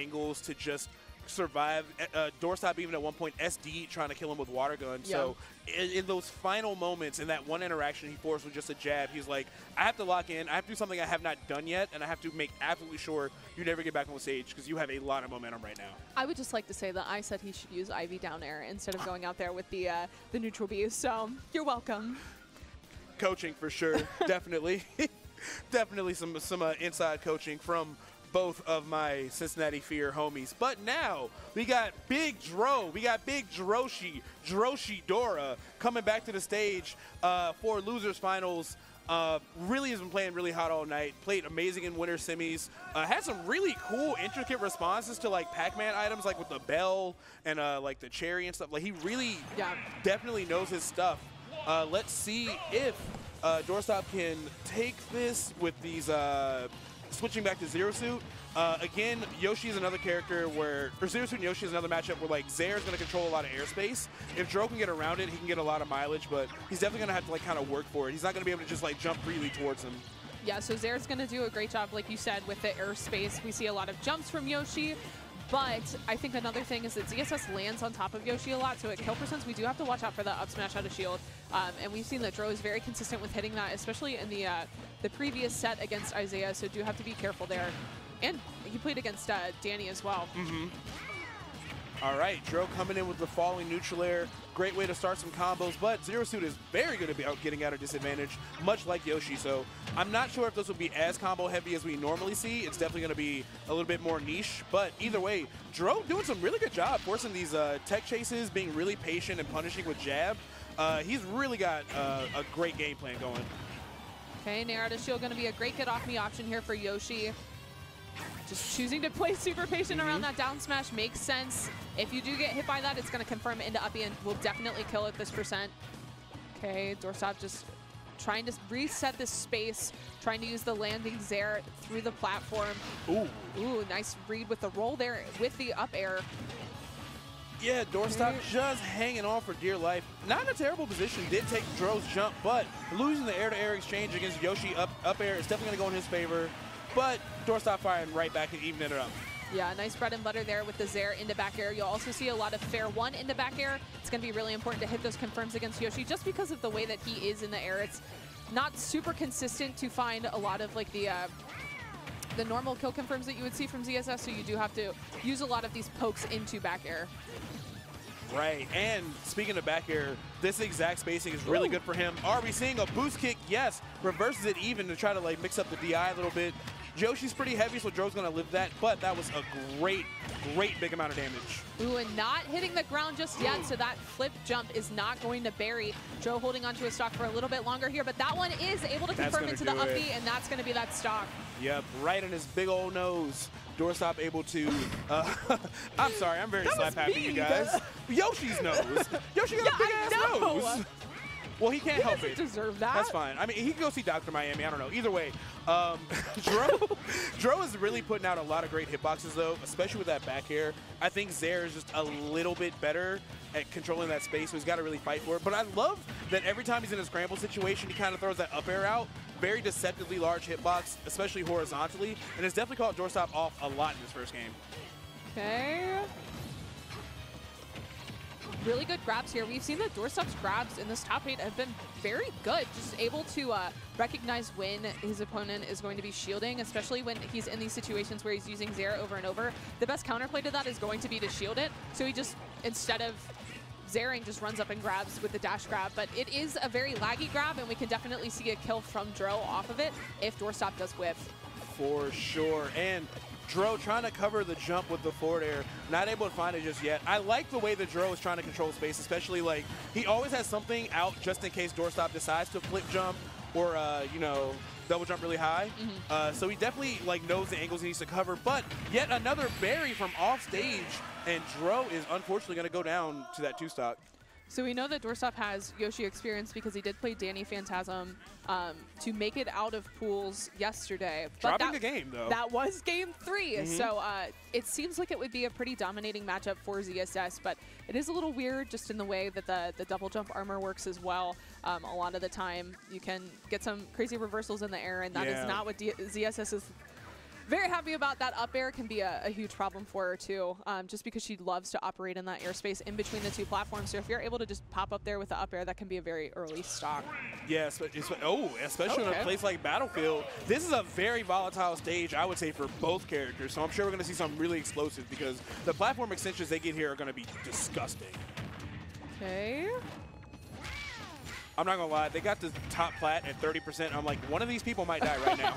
angles to just survive. Doorstop even at one point, SD trying to kill him with water gun. Yeah. So in those final moments, in that one interaction he forced with just a jab, he's like, I have to lock in. I have to do something I have not done yet, and I have to make absolutely sure you never get back on stage because you have a lot of momentum right now. I would just like to say that I said he should use Ivy down air instead of going out there with the neutral B. So you're welcome. Coaching for sure, definitely. Definitely some inside coaching from both of my Cincinnati Fear homies. But now we got Big Dro, we got Big Droshi, Droshi Dora coming back to the stage for Losers Finals. Really has been playing really hot all night, played amazing in winter semis, had some really cool, intricate responses to like Pac-Man items, like with the bell and like the cherry and stuff. Like he really definitely knows his stuff. Let's see if Doorstop can take this with these, switching back to Zero Suit. Again, Yoshi is another character where, or Zero Suit and Yoshi is another matchup where like Zair is going to control a lot of airspace. If Dro can get around it, he can get a lot of mileage, but he's definitely going to have to like kind of work for it. He's not going to be able to just like jump freely towards him. Yeah, so Zair's going to do a great job, like you said, with the airspace. We see a lot of jumps from Yoshi. But I think another thing is that ZSS lands on top of Yoshi a lot, so at kill percents, we do have to watch out for that up smash out of shield. And we've seen that Dro is very consistent with hitting that, especially in the previous set against Isaiah, so do have to be careful there. And he played against Danny as well. Mm-hmm. All right, Dro coming in with the falling neutral air. Great way to start some combos, but Zero Suit is very good at getting out of disadvantage, much like Yoshi. So I'm not sure if this will be as combo heavy as we normally see. It's definitely going to be a little bit more niche, but either way, Dro doing some really good job forcing these tech chases, being really patient and punishing with jab. He's really got a great game plan going. Okay, Nair to shield going to be a great get off me option here for Yoshi. Just choosing to play super patient around that down smash makes sense. If you do get hit by that, it's going to confirm into up and will definitely kill at this percent. Okay, Doorstop just trying to reset this space, trying to use the landing Zair through the platform. Ooh. Ooh, nice read with the roll there with the up air. Yeah, Doorstop just hanging on for dear life. Not in a terrible position, did take Dro's jump, but losing the air-to-air exchange against Yoshi up air is definitely going to go in his favor. But Doorstop firing right back and evening it up. Yeah, nice bread and butter there with the Zair into back air. You'll also see a lot of fair one into back air. It's going to be really important to hit those confirms against Yoshi just because of the way that he is in the air. It's not super consistent to find a lot of like the normal kill confirms that you would see from ZSS, so you do have to use a lot of these pokes into back air. Right, and speaking of back air, this exact spacing is really good for him. Are we seeing a boost kick? Yes, reverses it even to try to like mix up the DI a little bit. Yoshi's pretty heavy, so Dro's going to live that, but that was a great, great big amount of damage. Ooh, and not hitting the ground just yet, so that flip jump is not going to bury. Dro holding onto his stock for a little bit longer here, but that one is able to confirm into the up B, and that's going to be that stock. Yep, right in his big old nose. Doorstop able to, I'm sorry, I'm very slap happy, you guys. Yoshi's nose. Yoshi got a big ass nose. Well, he can't help it. He doesn't deserve that. That's fine. I mean, he can go see Dr. Miami. I don't know. Either way, Dro is really putting out a lot of great hitboxes, though, especially with that back air. I think Zair is just a little bit better at controlling that space, so he's got to really fight for it. But I love that every time he's in a scramble situation, he kind of throws that up air out. Very deceptively large hitbox, especially horizontally. And it's definitely caught Doorstop off a lot in this first game. Okay. Really good grabs here. We've seen that Doorstop's grabs in this top 8 have been very good. Just able to recognize when his opponent is going to be shielding, especially when he's in these situations where he's using Zair over and over. The best counterplay to that is going to be to shield it. So he just, instead of Zairing, just runs up and grabs with the dash grab. But it is a very laggy grab, and we can definitely see a kill from Dro off of it if Doorstop does whiff. For sure. And Dro trying to cover the jump with the forward air, not able to find it just yet. I like the way that Dro is trying to control space, especially like he always has something out just in case Doorstop decides to flip jump or you know, double jump really high. So he definitely like knows the angles he needs to cover. But yet another bury from off stage, and Dro is unfortunately going to go down to that 2-stock. So we know that Doorstop has Yoshi experience because he did play Danny Phantasm to make it out of pools yesterday. But dropping the game, though. That was game 3. So it seems like it would be a pretty dominating matchup for ZSS, but it is a little weird just in the way that the double jump armor works as well. A lot of the time, you can get some crazy reversals in the air, and that is not what ZSS is very happy about that. Up air can be a huge problem for her too, just because she loves to operate in that airspace in between the two platforms. So if you're able to just pop up there with the up air, that can be a very early stock. Yes, yeah, especially in a place like Battlefield. This is a very volatile stage, I would say, for both characters. So I'm sure we're going to see some really explosive because the platform extensions they get here are going to be disgusting. Okay. I'm not going to lie, they got the top plat at 30%. I'm like, one of these people might die right now.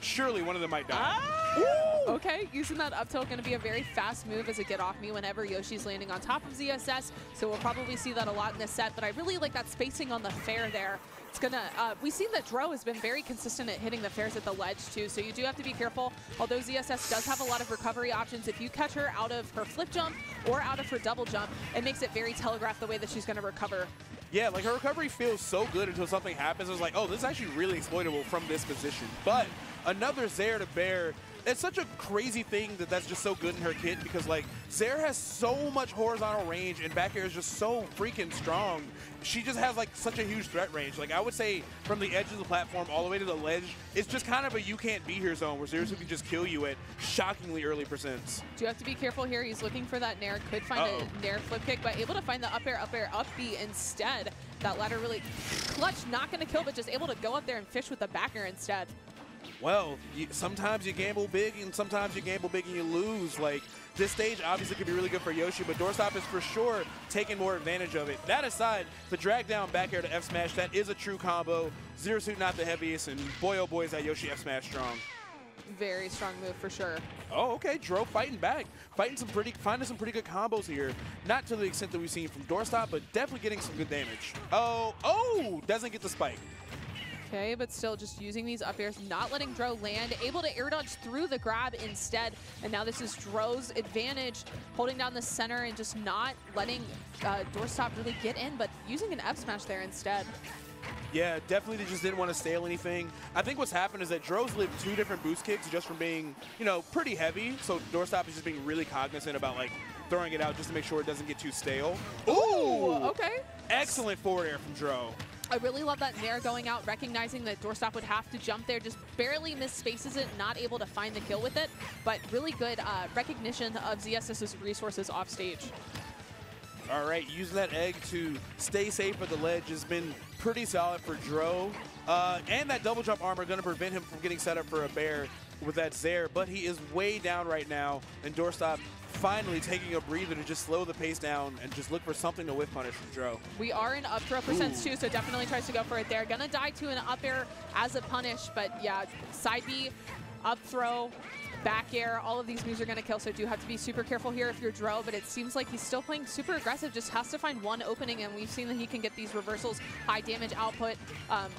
Surely one of them might die. Ah! Okay, using that up tilt going to be a very fast move as a get off me whenever Yoshi's landing on top of ZSS. So we'll probably see that a lot in this set, but I really like that spacing on the fair there. It's going to, we've seen that Dro has been very consistent at hitting the fairs at the ledge too, so you do have to be careful. Although ZSS does have a lot of recovery options, if you catch her out of her flip jump or out of her double jump, it makes it very telegraphed the way that she's going to recover. Yeah, like her recovery feels so good until something happens. It's like, oh, this is actually really exploitable from this position. But another Zair to bear, it's such a crazy thing that that's just so good in her kit because, like, Zair has so much horizontal range and back air is just so freaking strong. She just has, like, such a huge threat range. Like, I would say from the edge of the platform all the way to the ledge, it's just kind of a you can't be here zone where Zair can just kill you at shockingly early percents. Do you have to be careful here? He's looking for that Nair. Could find a Nair flip kick, but able to find the up air, up B instead. That ladder really clutch, not going to kill, but just able to go up there and fish with the back air instead. Well, sometimes you gamble big, and sometimes you gamble big and you lose. Like, this stage obviously could be really good for Yoshi, but Doorstop is for sure taking more advantage of it. That aside, the drag down back air to F smash, that is a true combo. Zero Suit not the heaviest, and boy oh boy is that Yoshi F smash strong. Very strong move for sure. Oh, okay, Dro fighting back. Finding some pretty good combos here. Not to the extent that we've seen from Doorstop, but definitely getting some good damage. Oh, doesn't get the spike. Okay, but still just using these up airs, not letting Dro land, able to air dodge through the grab instead. And now this is Dro's advantage, holding down the center and just not letting Doorstop really get in, but using an F smash there instead. Yeah, definitely they just didn't want to stale anything. I think what's happened is that Dro's lived two different boost kicks just from being, you know, pretty heavy. So Doorstop is just being really cognizant about, like, throwing it out just to make sure it doesn't get too stale. Ooh! Okay. Excellent forward air from Dro. I really love that Nair going out, recognizing that Doorstop would have to jump there, just barely misspaces it, not able to find the kill with it, but really good recognition of ZSS's resources off stage. All right, using that egg to stay safe at the ledge has been pretty solid for Dro. And that double jump armor going to prevent him from getting set up for a bear with that Zair, but he is way down right now, and Doorstop finally taking a breather to just slow the pace down and just look for something to whiff punish from Dro. We are in up throw percents too, so definitely tries to go for it there. Gonna die to an up air as a punish, but yeah, side B, up throw, back air, all of these moves are gonna kill, so do have to be super careful here if you're Dro, but it seems like he's still playing super aggressive, just has to find one opening, and we've seen that he can get these reversals, high damage output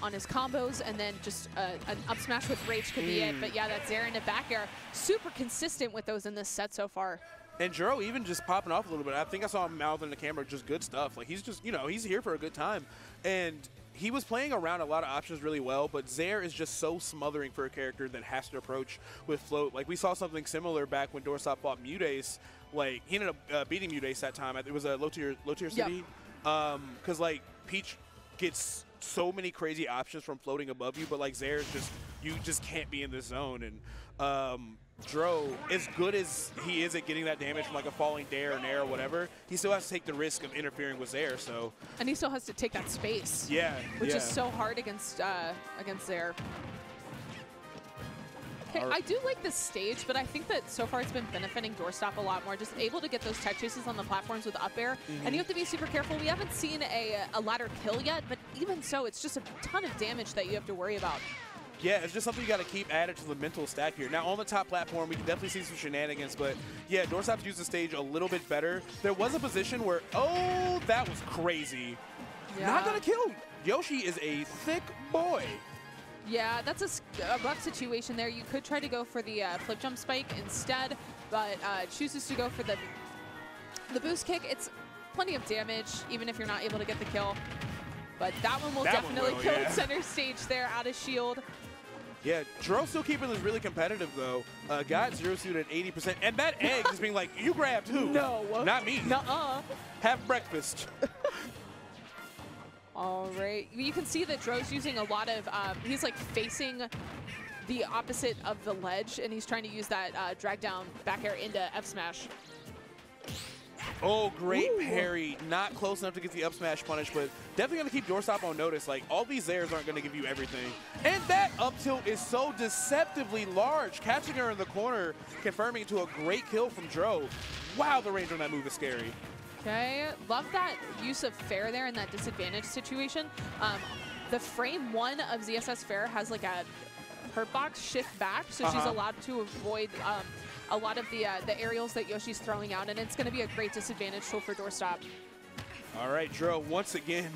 on his combos, and then just an up smash with rage could be it, but yeah, that's Zair into back air. Super consistent with those in this set so far. And Dro even just popping off a little bit. I think I saw him mouthing the camera, just good stuff. Like, he's just, you know, he's here for a good time. And he was playing around a lot of options really well, but Zair is just so smothering for a character that has to approach with float. Like, we saw something similar back when Doorstop fought Mudes. Like, he ended up beating Mudes that time. It was a low tier city. Because, like, Peach gets so many crazy options from floating above you, but, like, Zair is just, you just can't be in this zone. And, Dro, as good as he is at getting that damage from like a falling dare or nair or whatever, he still has to take the risk of interfering with Zair. So, and he still has to take that space. Yeah, which is so hard against against Zair. Okay, I do like this stage, but I think that so far it's been benefiting Doorstop a lot more. Just able to get those tech chases on the platforms with up air, and you have to be super careful. We haven't seen a ladder kill yet, but even so, it's just a ton of damage that you have to worry about. Yeah, it's just something you got to keep added to the mental stack here. Now, on the top platform, we can definitely see some shenanigans, but yeah, Doorstop's used the stage a little bit better. There was a position where, oh, that was crazy. Yeah. Not going to kill. Yoshi is a thick boy. Yeah, that's a rough situation there. You could try to go for the flip jump spike instead, but chooses to go for the boost kick. It's plenty of damage, even if you're not able to get the kill. But that one will definitely kill center stage there out of shield. Yeah, Dro still keeping this really competitive, though. Got Zero Suit at 80%. And that egg just being like, you grabbed who? No. Not me. Nuh-uh. Have breakfast. All right. You can see that Dro's using a lot of, he's like facing the opposite of the ledge, and he's trying to use that drag down back air into F smash. Oh, great parry. Not close enough to get the up smash punish, but definitely going to keep Doorstop on notice. Like, all these Zairs aren't going to give you everything. And that up tilt is so deceptively large. Catching her in the corner, confirming it to a great kill from Dro. Wow, the range on that move is scary. Okay, love that use of fair there in that disadvantage situation. The frame one of ZSS fair has like a hurtbox shift back, so she's allowed to avoid a lot of the aerials that Yoshi's throwing out, and it's going to be a great disadvantage tool for Doorstop. All right, Dro once again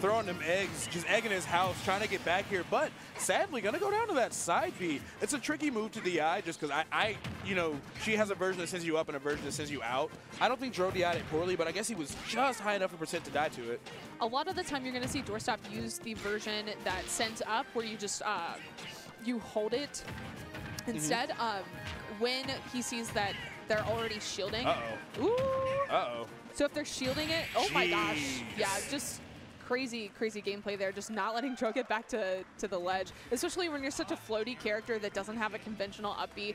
throwing them eggs, just egging his house, trying to get back here, but sadly going to go down to that side B. It's a tricky move to DI just because I, you know, she has a version that sends you up and a version that sends you out. I don't think Dro DI'd it poorly, but I guess he was just high enough in percent to die to it. A lot of the time you're going to see Doorstop use the version that sends up where you just, you hold it instead. When he sees that they're already shielding. Uh-oh. Ooh. Uh-oh. So if they're shielding it, oh my gosh. Yeah, just crazy, crazy gameplay there. Just not letting Dro get back to the ledge, especially when you're such a floaty character that doesn't have a conventional up B.